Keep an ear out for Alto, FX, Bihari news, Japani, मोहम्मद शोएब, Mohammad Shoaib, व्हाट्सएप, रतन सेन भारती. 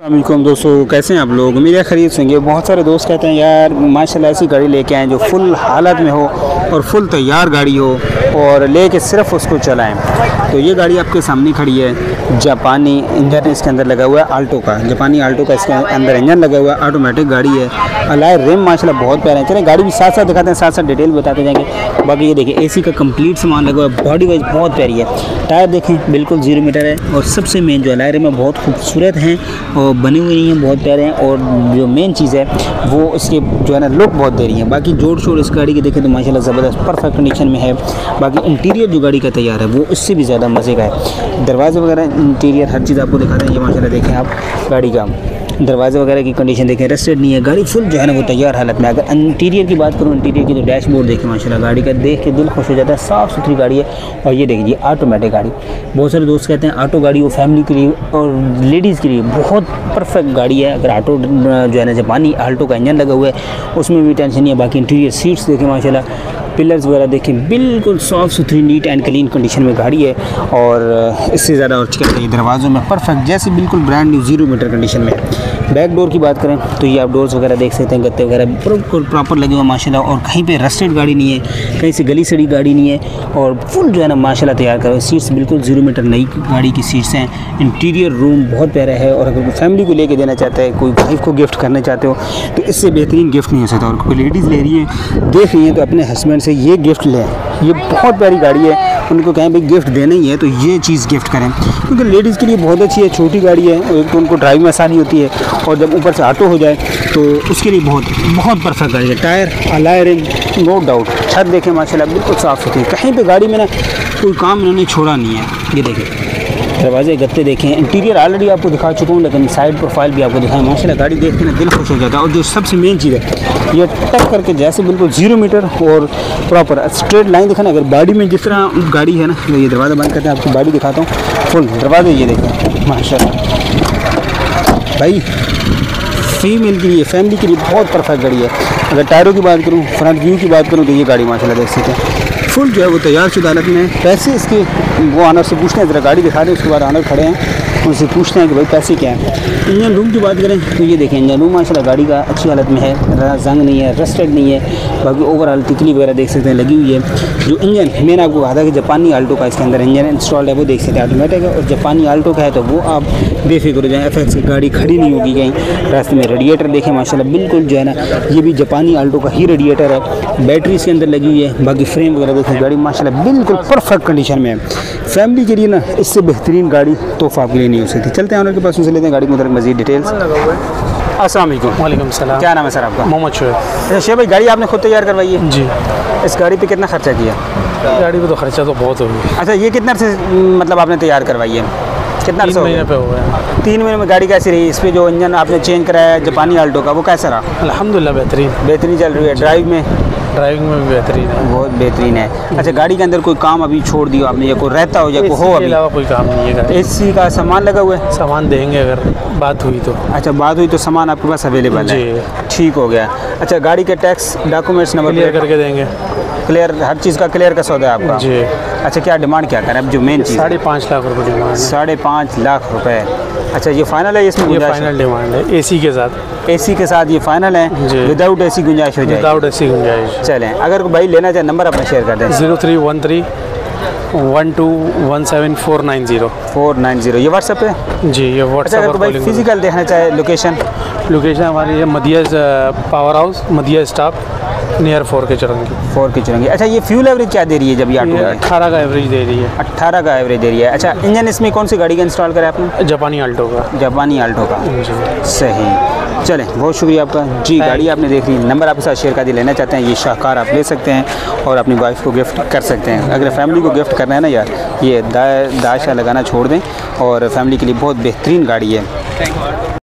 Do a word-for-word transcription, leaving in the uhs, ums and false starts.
अस्सलामुअलैकुम दोस्तों, कैसे हैं आप लोग। उम्मीद है खरीद होंगे। बहुत सारे दोस्त कहते हैं यार माशाल्लाह ऐसी गाड़ी लेके आएँ जो फुल हालत में हो और फुल तैयार गाड़ी हो और लेके सिर्फ उसको चलाएं। तो ये गाड़ी आपके सामने खड़ी है। जापानी इंजन इसके अंदर लगा हुआ है, आल्टो का जापानी आल्टो का इसके अंदर इंजन लगा हुआ है। ऑटोमेटिक गाड़ी है। अलाय रिम माशाल्लाह बहुत प्यारे हैं। चले गाड़ी भी साथ साथ दिखाते हैं, साथ साथ डिटेल बताते जाएंगे। बाकी ये देखिए एसी का कंप्लीट सामान लगा हुआ है। बॉडी वाइज बहुत प्यारी है। टायर देखें बिल्कुल जीरो मीटर है। और सबसे मेन जो अलाय रिम है बहुत खूबसूरत हैं और बने हुए नहीं हैं, बहुत प्यारे हैं। और जो मेन चीज़ है वो इसके जो है ना लुक बहुत दे रही है। बाकी जोड़ शोड़ इस गाड़ी के देखें तो माशाल्लाह ज़बरदस्त परफेक्ट कंडीशन में है। बाकी इंटीरियर जो गाड़ी का तैयार है वो उससे भी ज़्यादा मज़े का है। दरवाजे वगैरह इंटीरियर हर चीज़ आपको दिखा रहे हैं। ये माशाल्लाह देखें आप गाड़ी का दरवाजे वगैरह की कंडीशन देखें, रस्टेड नहीं है। गाड़ी फुल जो है ना वो तैयार हालत में। अगर इंटीरियर की बात करूँ, इंटीरियर की तो डैशबोर्ड देखें माशाल्लाह गाड़ी का, देख के दिल खुश हो जाता है। साफ़ सुथरी गाड़ी है। और ये देखिए ऑटोमेटिक गाड़ी। बहुत सारे दोस्त कहते हैं ऑटो गाड़ी वो फैमिली के लिए और लेडीज़ के लिए बहुत परफेक्ट गाड़ी है। अगर ऑटो जो है ना जापानी आल्टो का इंजन लगा हुआ है उसमें भी टेंशन नहीं है। बाकी इंटीरियर सीट्स देखें माशाल्लाह, पिलर्स वगैरह देखें बिल्कुल साफ़ सुथरी नीट एंड क्लीन कंडीशन में गाड़ी है। और इससे ज़्यादा और क्या चाहिए। दरवाज़ों में परफेक्ट जैसे बिल्कुल brand new zero meter condition में। बैक डोर की बात करें तो ये आप डोर्स वगैरह देख सकते हैं, गत्ते वगैरह बिल्कुल प्रॉपर लगे हुए माशाल्लाह। और कहीं पे रस्टेड गाड़ी नहीं है, कहीं से गली सड़ी गाड़ी नहीं है और फुल जो है ना माशाल्लाह तैयार करो। सीट्स बिल्कुल जीरो मीटर नई गाड़ी की सीट्स हैं। इंटीरियर रूम बहुत प्यारा है। और अगर कोई फैमिली को लेके देना चाहता है, कोई वाइफ को गिफ्ट करना चाहते हो तो इससे बेहतरीन गिफ्ट नहीं हो सकता। और कोई लेडीज़ ले रही है देख रही है तो अपने हस्बैंड से ये गिफ्ट लें। ये बहुत प्यारी गाड़ी है। उनको कहें भाई गिफ्ट देना ही है तो ये चीज़ गिफ्ट करें, क्योंकि लेडीज़ के लिए बहुत अच्छी है। छोटी गाड़ी है, एक तो उनको ड्राइविंग आसानी होती है और जब ऊपर से ऑटो हो जाए तो उसके लिए बहुत बहुत परफेक्ट गाड़ी है। Tyre alloy rim no doubt. छत देखें माशाल्लाह बिल्कुल साफ़ होती है। कहीं पे गाड़ी में ना कोई काम इन्होंने छोड़ा नहीं है। ये देखें दरवाजे गत्ते देखें। इंटीरियर ऑलरेडी आपको दिखा चुका हूँ, लेकिन साइड प्रोफाइल भी आपको दिखाएँ माशाल्लाह। गाड़ी देख के ना दिल खुश हो जाता है। और जो सबसे मेन चीज़ है ये टक करके जैसे बिल्कुल जीरो मीटर और प्रॉपर स्ट्रेट लाइन दिखाना। अगर गाड़ी में जिस तरह गाड़ी है ना, ये दरवाज़ा बंद करते हैं आपको गाड़ी दिखाता हूँ फुल दरवाजे। ये देखें माशाल्लाह भाई फीमेल के लिए फैमिली के लिए बहुत परफेक्ट गाड़ी है। अगर टायरों की बात करूँ, फ्रंट व्यू की बात करूँ तो ये गाड़ी माशाल्लाह देख सकते हैं फुल जो है वो तैयार शुदा हालत में। पैसे इसके वो ऑनर से पूछते हैं, ज़रा गाड़ी दिखा दें, उसके बाद ऑनर खड़े हैं उनसे पूछते हैं कि भाई पैसे क्या हैं। इंजन रूम की बात करें तो ये देखें इंजन रूम माशाल्लाह गाड़ी का अच्छी हालत में है। जंग नहीं है, रस्टेड नहीं है। बाकी ओवरऑल तिकली वगैरह देख सकते हैं लगी हुई है। जो इंजन मैंने आपको कहा था कि जापानी आल्टो का इसके अंदर इंजन इंस्टॉल्ड है वो देख सकते हैं ऑटोमेटिक है। और जापानी आल्टो का है तो वो आप बेफिक्र हो जाएँ, एफ एक्स की गाड़ी खड़ी नहीं होगी कहीं रास्ते में। रेडिएटर देखें माशाल्लाह बिल्कुल जो है ना ये भी जापानी आल्टो का ही रेडिएटर है। बैटरी इसके अंदर लगी हुई है। बाकी फ्रेम वगैरह देखें गाड़ी माशाल्लाह बिल्कुल परफेक्ट कंडीशन में है। फैमिली के लिए ना इससे बेहतरीन गाड़ी तोहफा आपके लिए नहीं हो सकती। चलते हैं ऑनर के पास, उनसे लेते हैं गाड़ी में मज़ीद डिटेल्स। अस्सलाम वालेकुम। वालेकुम सलाम। क्या नाम है सर आपका? मोहम्मद शोएब। अच्छा शोएब भाई गाड़ी आपने खुद तैयार करवाई है जी। इस गाड़ी पे कितना खर्चा किया? गाड़ी पे तो खर्चा तो बहुत हो गया। अच्छा ये कितना से मतलब आपने तैयार करवाई है? कितना तीन महीने पे हुआ है। तीन महीने में गाड़ी कैसी रही? इस पर जो इंजन आपने चेंज कराया जापानी आल्टो का वो कैसा रहा? अल्हम्दुलिल्लाह बेहतरीन। बेहतरीन चल रही है। ड्राइव में ड्राइविंग में भी बेहतरीन है, बहुत बेहतरीन है। अच्छा गाड़ी के अंदर कोई काम अभी छोड़ दिया आपने या कोई रहता हो या कोई हो? अभी अलावा कोई काम नहीं है। एसी का सामान लगा हुआ है, सामान देंगे अगर बात हुई तो। अच्छा बात हुई तो सामान आपके पास अवेलेबल है, ठीक हो गया। अच्छा गाड़ी के टैक्स डॉक्यूमेंट्स नंबर क्लियर करके देंगे। क्लियर हर चीज़ का क्लियर का सौदा है आपका जी। अच्छा क्या डिमांड क्या करें अब जो मेन चीज़? साढ़े पाँच लाख रुपये डिमांड। साढ़े पाँच लाख रुपये अच्छा ये फाइनल है? इसमें फाइनल डिमांड है एसी के साथ। एसी के साथ ये फाइनल है, विदाउट एसी गुंजाइश हो जाए। विदाउट एसी गुंजाइश। चलें अगर भाई लेना चाहे नंबर अपना शेयर कर दें। Zero three one three one two one seven four nine zero four nine zero ये व्हाट्सएप है जी। ये व्हाट्सएप। अच्छा, अगर भाई फिजिकल देखना चाहे लोकेशन? लोकेशन हमारी है Madiya power house, Madiya staff near four के चुरंगी। फोर के चुरंगी। अच्छा ये फ्यूल एवरेज क्या दे रही है जब ये ऑटो? अट्ठारह का एवरेज दे रही है। अट्ठारह का एवरेज दे रही है। अच्छा इंजन इसमें कौन सी गाड़ी का इंस्टॉल करा आपने? जापानी आल्टो का। जापानी आल्टो का सही। चलें बहुत शुक्रिया आपका जी। गाड़ी आपने देख ली, नंबर आपके साथ शेयर कर दिया। लेना चाहते हैं ये शाहकार आप ले सकते हैं और अपनी वाइफ को गिफ्ट कर सकते हैं। अगर फैमिली को गिफ्ट करना है ना यार, ये दाशा लगाना छोड़ दें और फैमिली के लिए बहुत बेहतरीन गाड़ी है।